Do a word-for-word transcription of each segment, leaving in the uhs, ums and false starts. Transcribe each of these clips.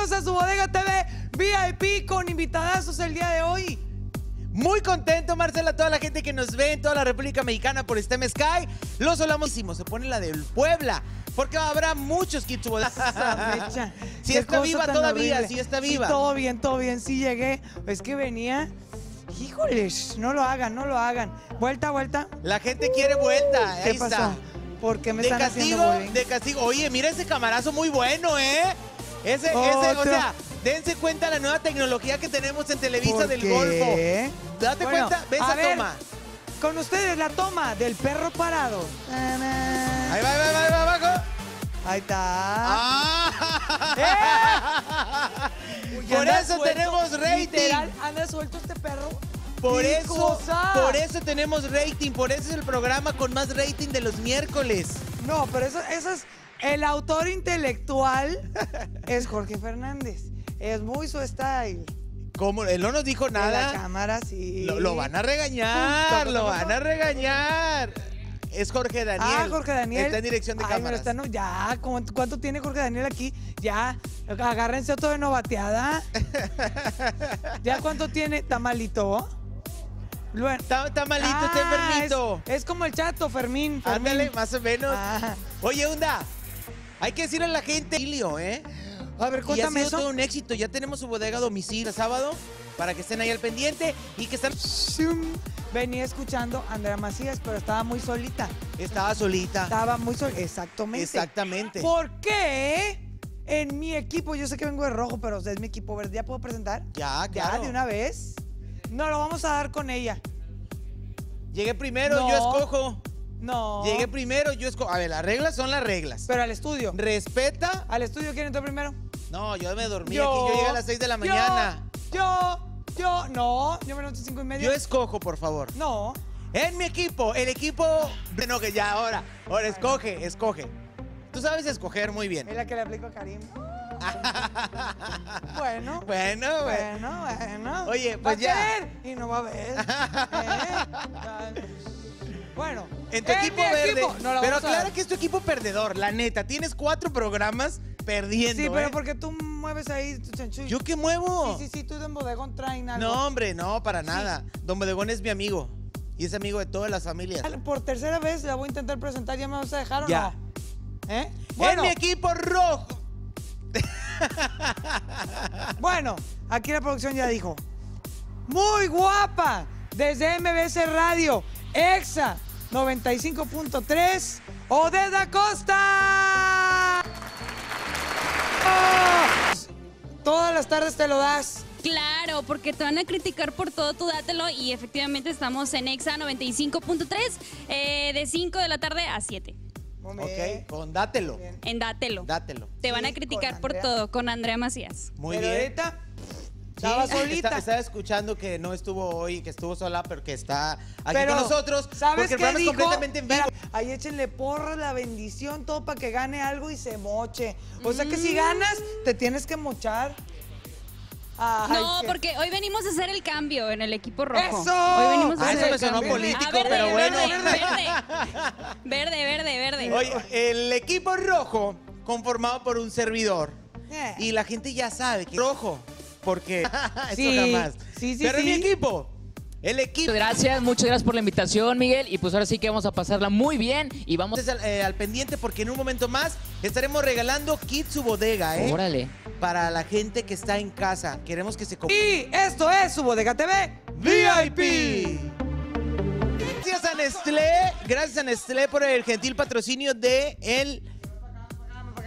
Bienvenidos a Su Bodega T V V I P con invitadazos el día de hoy. Muy contento, Marcela, toda la gente que nos ve en toda la República Mexicana por este M-Sky. Los solamosísimos, se pone la del Puebla, porque habrá muchos que su bodega. Si está viva todavía, horrible. Si está viva. Sí, todo bien, todo bien, sí llegué. Es que venía... Híjoles, no lo hagan, no lo hagan. Vuelta, vuelta. La gente quiere vuelta. Ahí ¿Qué está. Porque me de están castigo, haciendo de castigo. Oye, mira ese camarazo muy bueno, ¿eh? Ese, oh, ese, o sea, dense cuenta la nueva tecnología que tenemos en Televisa del qué? Golfo. Date bueno, cuenta, ve esa ver, toma. Con ustedes la toma del perro parado. Ahí va, ahí va, ahí va, abajo. Ahí está. Ah. ¿Eh? Uy, por eso suelto, tenemos rating. Literal, anda suelto este perro. Por eso, cosa. por eso tenemos rating, por eso es el programa con más rating de los miércoles. No, pero eso, eso es... El autor intelectual es Jorge Fernández. Es muy su style. ¿Cómo? Él no nos dijo nada. En la cámara, sí. Lo, lo van a regañar, Justo, lo van no? a regañar. Es Jorge Daniel. Ah, Jorge Daniel. Está en dirección de Ay, cámaras. Está, no, ya, ¿cuánto tiene Jorge Daniel aquí? Ya, agárrense otro de novateada. ¿Ya cuánto tiene? Tamalito. Bueno. Tamalito, ah, te permito. Es, es como el chato, Fermín. Fermín. Ándale, más o menos. Ah. Oye, Unda, hay que decirle a la gente, Emilio, ¿eh? A ver, cuéntame eso. Ha sido todo un éxito. Ya tenemos su bodega a domicilio sábado para que estén ahí al pendiente y que están... Venía escuchando a Andrea Macías, pero estaba muy solita. Estaba solita. Estaba muy solita. Exactamente. Exactamente. ¿Por qué en mi equipo, yo sé que vengo de rojo, pero es mi equipo verde, ¿ya puedo presentar? Ya, claro. Ya, de una vez. No, lo vamos a dar con ella. Llegué primero, no. yo escojo. No. Llegué primero, yo escojo. A ver, las reglas son las reglas. Pero al estudio. Respeta. ¿Al estudio quién entró primero? No, yo me dormí yo, aquí. Yo llegué a las seis de la mañana. Yo, yo, no. Yo me levanto a cinco y media. Yo escojo, por favor. No. En mi equipo, el equipo... No, que ya, ahora. Ahora, escoge, escoge. Tú sabes escoger muy bien. Es la que le aplico a Karim. Bueno. Bueno, bueno. Bueno, Oye, pues va ya. A ver, y no va a ver. ¿Eh? Bueno, en tu en equipo verde, equipo. No pero claro que es tu equipo perdedor, la neta. Tienes cuatro programas perdiendo. Sí, pero ¿eh? porque tú mueves ahí tu chanchuy. ¿Yo qué muevo? Sí, sí, sí, tú y Don Bodegón traen algo. No, hombre, no, para nada. Sí. Don Bodegón es mi amigo y es amigo de todas las familias. Por tercera vez la voy a intentar presentar, ¿ya me vas a dejar o ya. no? ¿Eh? Bueno. En mi equipo rojo. Bueno, aquí la producción ya dijo. Muy guapa, desde M B S Radio, Exa. noventa y cinco punto tres, Odetta Acosta. ¡Oh! Todas las tardes te lo das. Claro, porque te van a criticar por todo, tú dátelo. Y efectivamente estamos en Exa noventa y cinco punto tres, eh, de cinco de la tarde a siete. Ok, con Dátelo. Bien. En Dátelo. Dátelo. Te sí, van a criticar por todo, con Andrea Macías. Muy Pero bien. Ahorita, Sí, estaba solita. Está, estaba escuchando que no estuvo hoy, que estuvo sola, pero que está aquí pero, con nosotros. ¿Sabes qué dijo? Es completamente en vivo. Mira, ahí échenle porra, la bendición, todo para que gane algo y se moche. O mm. sea que si ganas, te tienes que mochar. Ay, no, qué. porque hoy venimos a hacer el cambio en el equipo rojo. ¡Eso! Hoy venimos a ah, hacer eso me sonó cambio. político, ah, verde, pero bueno. Verde, verde, verde, verde. Oye, el equipo rojo conformado por un servidor. Eh. Y la gente ya sabe que rojo. Porque eso sí, jamás. Sí, sí, Pero sí. mi equipo, el equipo. Gracias, muchas gracias por la invitación, Miguel. Y pues ahora sí que vamos a pasarla muy bien. Y vamos al, eh, al pendiente porque en un momento más estaremos regalando kits Su Bodega, ¿eh? Órale. Para la gente que está en casa. Queremos que se compre. Y esto es Su Bodega T V V I P. Gracias a Nestlé, gracias a Nestlé por el gentil patrocinio de el...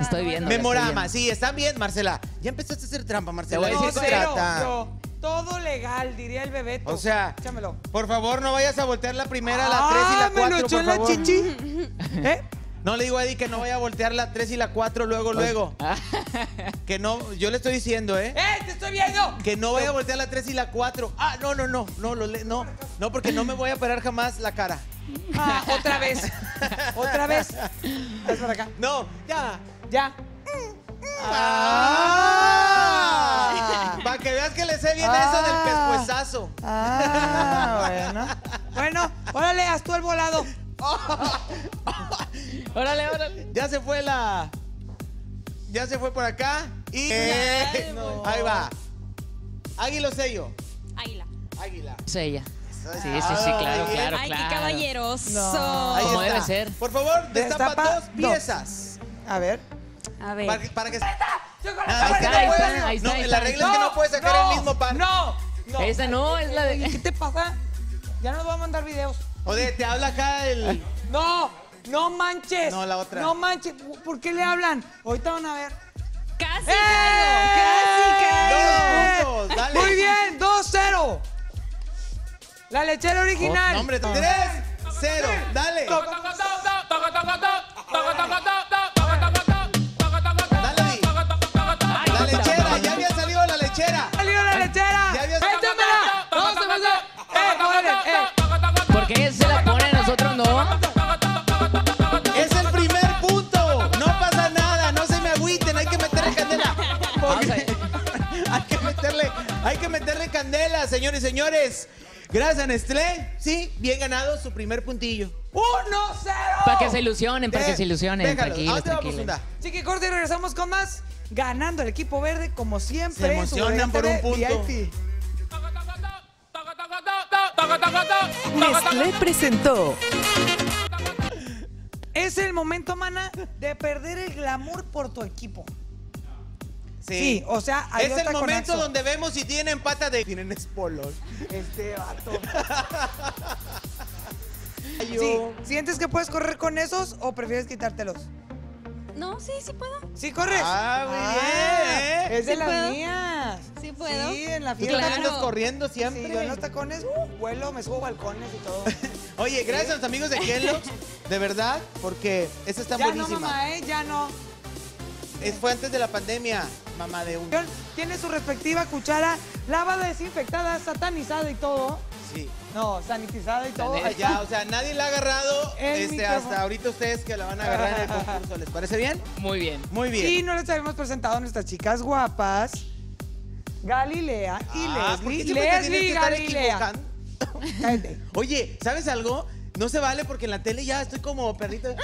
Estoy viendo. Memorama, estoy viendo. Sí, están bien, Marcela. Ya empezaste a hacer trampa, Marcela. No, ¿De qué trata? Yo, todo legal, diría el bebé. O sea, Échamelo. por favor, no vayas a voltear la primera, ah, la tres y la cuatro, me lo echó por la favor. chichi. ¿Eh? No le digo a Eddie que no vaya a voltear la tres y la cuatro luego, Oye. luego. Que no, yo le estoy diciendo, ¿eh? ¡Eh, te estoy viendo! Que no vaya no. a voltear la tres y la cuatro. Ah, no, no, no, no, no, no, no, porque no me voy a parar jamás la cara. Ah, otra vez. Otra vez. Vas para acá. No, ya. Ya. Ah, para que veas que le sé bien ah, eso del pescuezazo. Ah, bueno. Bueno, órale, haz tú el volado. Órale, órale. Ya se fue la... Ya se fue por acá. Y eh, no. Ahí va. ¿Águila o sello? Águila. Águila. Sella. Sí, sí, sí, claro, ay, claro, ay, claro. Ay, qué caballeroso. No. Como debe ser. Por favor, destapa, destapa dos piezas. No. A ver. A ver. Para, para que... ¡Ahí está! Yo con la, ahí está, ahí está, ahí está, no, ahí está. La regla no, es que no puedes sacar no, el mismo pan. No, no. Esa no, es la de... ¿Qué te pasa? Ya nos va a mandar videos. Oye, te habla acá el... No, no manches. No, la otra. No manches. ¿Por qué le hablan? Ahorita van a ver. Casi ¡Eh! caigo, casi caigo. Dos puntos, dale. Muy bien, dos cero. La lechera original. Oh, hombre, tres, cero, dale. La lechera, ya había salido la lechera. Salió la lechera. Ya había salido. ¡Échamela! ¡No se pasa! ¡Eh, jóvenes! Eh. Porque ella se la pone a nosotros, ¿no? Es el primer punto. No pasa nada, no se me agüiten. Hay que meterle candela. hay que meterle, hay que meterle candela, señores y señores. Gracias, Nestlé. Sí, bien ganado su primer puntillo. uno cero. Para que se ilusionen, para que se ilusionen. Déjalo, tranquilos, tranquilos. Chiqui corte y regresamos con más. Ganando el equipo verde, como siempre. Se emocionan por un punto. V I P. Nestlé presentó. Es el momento, mana, de perder el glamour por tu equipo. Sí. sí, o sea, hay es el momento conazo. Donde vemos si tienen pata de... Tienen espolos. Este vato. Sí. ¿Sientes que puedes correr con esos o prefieres quitártelos? No, sí, sí puedo. ¿Sí corres? Ah, muy ah, bien. Es de sí las puedo. Mías. Sí puedo. Sí, en la fiesta claro. Andas corriendo siempre. Sí, yo en los tacones uh, vuelo, me subo balcones y todo. Oye, sí. Gracias a los amigos de Kielo, de verdad, porque esta está ya buenísima. Ya no, mamá, ¿eh? Ya no. Es, fue antes de la pandemia, mamá de un... Tiene su respectiva cuchara, lavada, desinfectada, satanizada y todo. Sí. No, sanitizada y todo. Ya, o sea, nadie la ha agarrado este, hasta ahorita ustedes que la van a agarrar en el concurso. ¿Les parece bien? Muy bien. Muy bien. Y no les habíamos presentado a nuestras chicas guapas, Galilea y ah, Leslie. Leslie y Galilea. Oye, ¿sabes algo? No se vale porque en la tele ya estoy como perrito.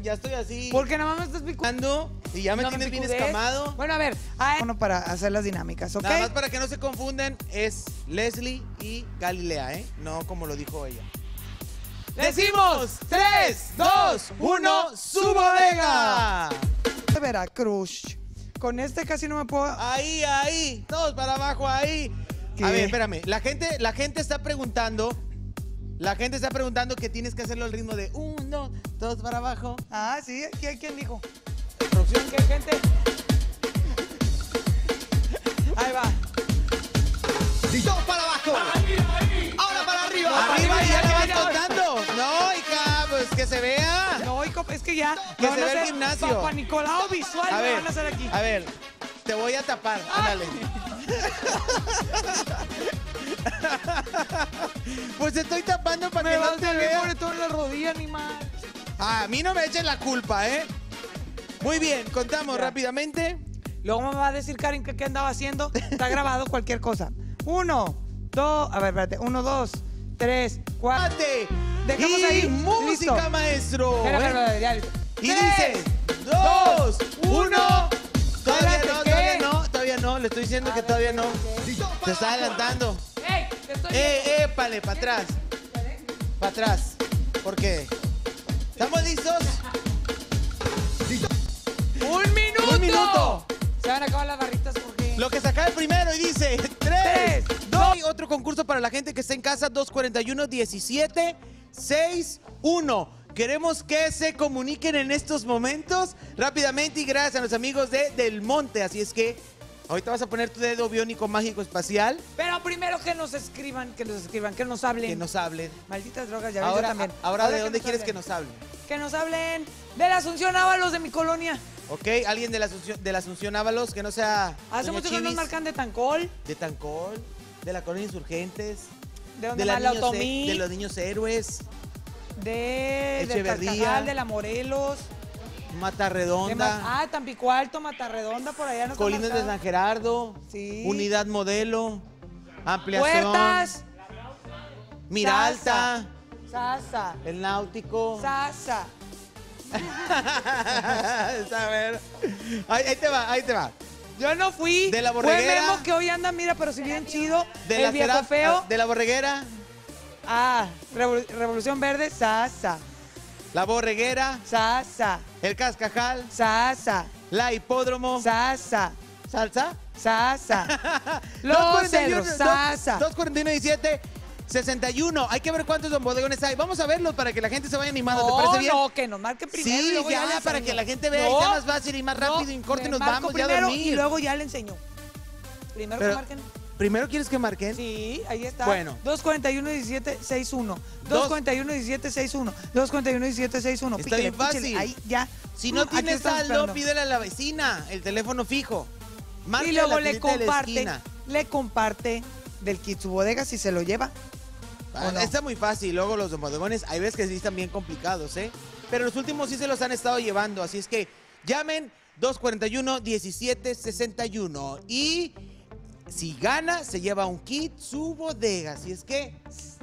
Ya estoy así. Porque nada más me estás picando y ya me no tienes me bien escamado. Bueno, a ver. A... Bueno, para hacer las dinámicas, ¿ok? Nada más para que no se confunden, es Leslie y Galilea, ¿eh? No como lo dijo ella. Decimos tres, dos, uno, ¡Su Bodega! De Veracruz. Con este casi no me puedo... Ahí, ahí. Todos para abajo, ahí. ¿Qué? A ver, espérame. La gente, la gente está preguntando... La gente está preguntando que tienes que hacerlo al ritmo de uno, dos para abajo. Ah, sí. ¿Quién, quién dijo? Producción. ¿Qué gente? Ahí va. Sí. Dos para abajo. Ahí, ahí. Ahora para arriba. No, arriba para y ya la vas contando. No, hija, pues que se vea. No, hija, es que ya. Que no, se no vea el gimnasio. Papá Nicolau visual a ver, van a hacer aquí. A ver, te voy a tapar. Ándale. Pues estoy tapando para me que no te vea. Me pone toda la rodilla, animal. A mí no me echen la culpa, ¿eh? Muy bien, contamos ya. Rápidamente. Luego me va a decir Karim que qué andaba haciendo. Está grabado cualquier cosa. Uno, dos, a ver, espérate. Uno, dos, tres, cuatro. Dejamos y ahí. Música, listo. Maestro. Espera, espera, espera, ya listo. Y dice, dos, uno. Todavía no, ¿qué? todavía no, todavía no. Le estoy diciendo a que ver, todavía no. ¿Qué? Te está adelantando. ¡Ey! Te estoy ¡Eh, eh, pale! ¡Para atrás! ¡Para atrás! ¿Por qué? ¿Estamos listos? ¿Listos? ¡Un minuto! ¡Un minuto! Se van a acabar las barritas porque... Lo que saca el primero y dice... ¡Tres! ¡Dos! Hay otro concurso para la gente que está en casa. dos cuarenta y uno diecisiete sesenta y uno. Queremos que se comuniquen en estos momentos rápidamente y gracias a los amigos de Del Monte. Así es que... Ahorita vas a poner tu dedo biónico mágico espacial. Pero primero que nos escriban, que nos escriban, que nos hablen. Que nos hablen. Malditas drogas, ya ves, ahora, yo también. A, ahora, ahora, ¿de dónde quieres hablen? que nos hablen? Que nos hablen de la Asunción Ábalos de mi colonia. Ok, alguien de la Asunción, de la Asunción Ábalos que no sea... Hace mucho que nos marcan de Tancol. De Tancol, de la colonia Insurgentes. De donde más la Otomí. De los Niños Héroes. De... Echeverría. De Carcajal, de la Morelos. Mata Redonda. Ah, Tampico Alto, Mata Redonda, por allá nos Colinas de San Gerardo. Sí. Unidad Modelo. Ampliación. Puertas. Miralta. Sasha. El Náutico. Sasha. A ver. Ahí, ahí te va, ahí te va. Yo no fui. De la borreguera. Fue Memo, que hoy anda, mira, pero si bien chido. De la viejo feo. De la borreguera. Ah, Revol Revolución Verde, Sasa. La borreguera. Sasa. El Cascajal. Sasa. La hipódromo. Sasa. ¿Salsa? Sasa. Los ceros, Sasa. dos cuarenta y uno diecisiete. sesenta y uno. Hay que ver cuántos Don Bodegones hay. Vamos a verlos para que la gente se vaya animando. No, ¿te parece bien? No, que nos marque primero. Sí, y ya, ya para que la gente vea no, y sea más fácil y más rápido. No, y corte, nos vamos ya a dormir. Y luego ya le enseño. Primero Pero, que marquen. ¿Primero quieres que marquen? Sí, ahí está. Bueno. dos cuarenta y uno diecisiete sesenta y uno. dos cuarenta y uno diecisiete sesenta y uno. dos cuarenta y uno diecisiete sesenta y uno. Está bien fácil. Píchale, ahí ya. Si no, no tienes saldo, pídele a la vecina el teléfono fijo. Marca y luego le comparte. Le comparte del kit Su Bodega si se lo lleva. Ah, no. Está muy fácil, luego los Don Bodegones, hay veces que sí están bien complicados, ¿eh? Pero los últimos sí se los han estado llevando, así es que llamen dos cuarenta y uno diecisiete sesenta y uno y si gana se lleva un kit Su Bodega, así es que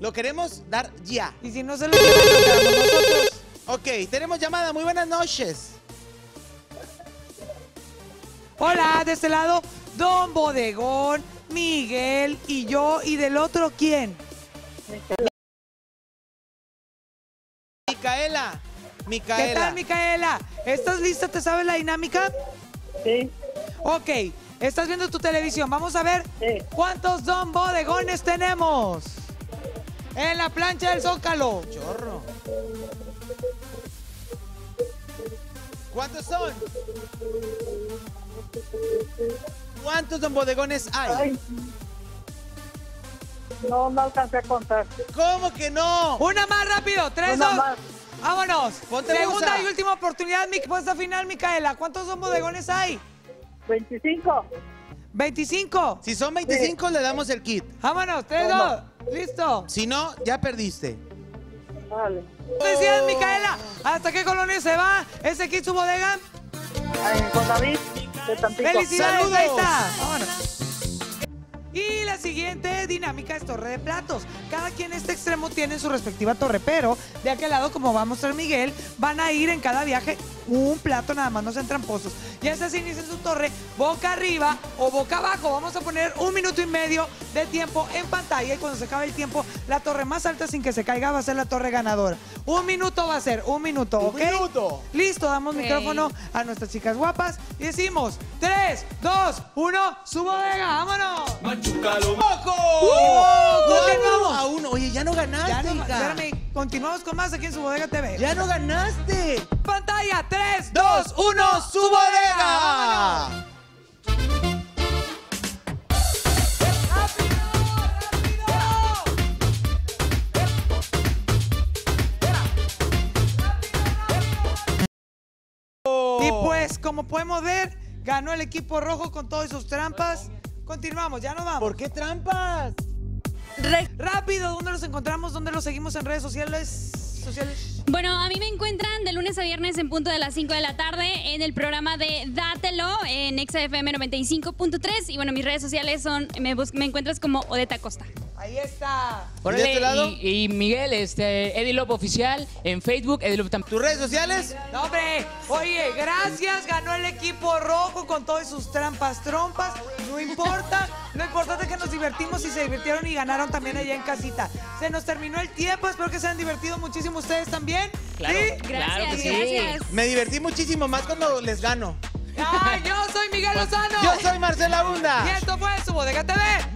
lo queremos dar ya. Y si no se lo llevan nosotros. Ok, tenemos llamada, muy buenas noches. Hola, de este lado, Don Bodegón, Miguel y yo, y del otro, ¿quién? Micaela. Micaela. ¿Qué tal, Micaela? ¿Estás lista? ¿Te sabes la dinámica? Sí. Ok, estás viendo tu televisión. Vamos a ver sí. cuántos Don Bodegones tenemos en la plancha del Zócalo. Chorro. ¿Cuántos son? ¿Cuántos Don Bodegones hay? Ay. No, no alcancé a contar. ¿Cómo que no? Una más rápido, tres, Una dos. Más. Vámonos. Ponte Segunda musa. Y última oportunidad, mi puesta final, Micaela. ¿Cuántos Don Bodegones hay? veinticinco. ¿veinticinco? Si son veinticinco, sí. le damos el kit. Vámonos, tres, no, dos. No. Listo. Si no, ya perdiste. Vale. Decías, Micaela, ¿hasta qué colonia se va ese kit Su Bodega? En Conaví, de Tampico. ¡Felicidades! ¡Saludos! Ahí está. Vámonos. Y la siguiente dinámica es torre de platos. Cada quien en este extremo tiene su respectiva torre, pero de aquel lado, como va a mostrar Miguel, van a ir en cada viaje un plato, nada más, no sean tramposos. Ya sea si inician su torre boca arriba o boca abajo. Vamos a poner un minuto y medio de tiempo en pantalla y cuando se acabe el tiempo, la torre más alta sin que se caiga va a ser la torre ganadora. Un minuto va a ser, un minuto, ¿ok? Un minuto. Listo, damos okay. micrófono a nuestras chicas guapas y decimos tres, dos, uno, Su Bodega, vámonos. ¡Poco! ¡Cuatro a uno! Oye, ya no ganaste, ya no, espérame, continuamos con más aquí en Su Bodega T V. ¡Ya no ganaste! ¡Pantalla! tres, dos, uno, Su Bodega. ¡Vámonos! ¡Rápido, rápido! Y pues, como podemos ver, ganó el equipo rojo con todas sus trampas. Continuamos, ya nos vamos. ¿Por qué trampas? Re Rápido, ¿dónde los encontramos? ¿Dónde los seguimos en redes sociales? sociales? Bueno, a mí me encuentran de lunes a viernes en punto de las cinco de la tarde en el programa de Dátelo en X F M noventa y cinco punto tres. Y bueno, mis redes sociales son, me, me encuentras como Odetta Acosta. Ahí está. Por ¿Y, de este lado? Y, y Miguel, este, Edilop Oficial en Facebook, Edilop también. ¿Tus redes sociales? No, hombre, oye, gracias, ganó el equipo rojo con todas sus trampas, trompas, no importa, lo importante es que nos divertimos y se divirtieron y ganaron también allá en casita. Se nos terminó el tiempo, espero que se hayan divertido muchísimo ustedes también. Claro, ¿sí? Claro que sí. Gracias. Me divertí muchísimo, más cuando les gano. Ah, yo soy Miguel Lozano. Yo soy Marcela Unda. Y esto fue Su Bodega T V.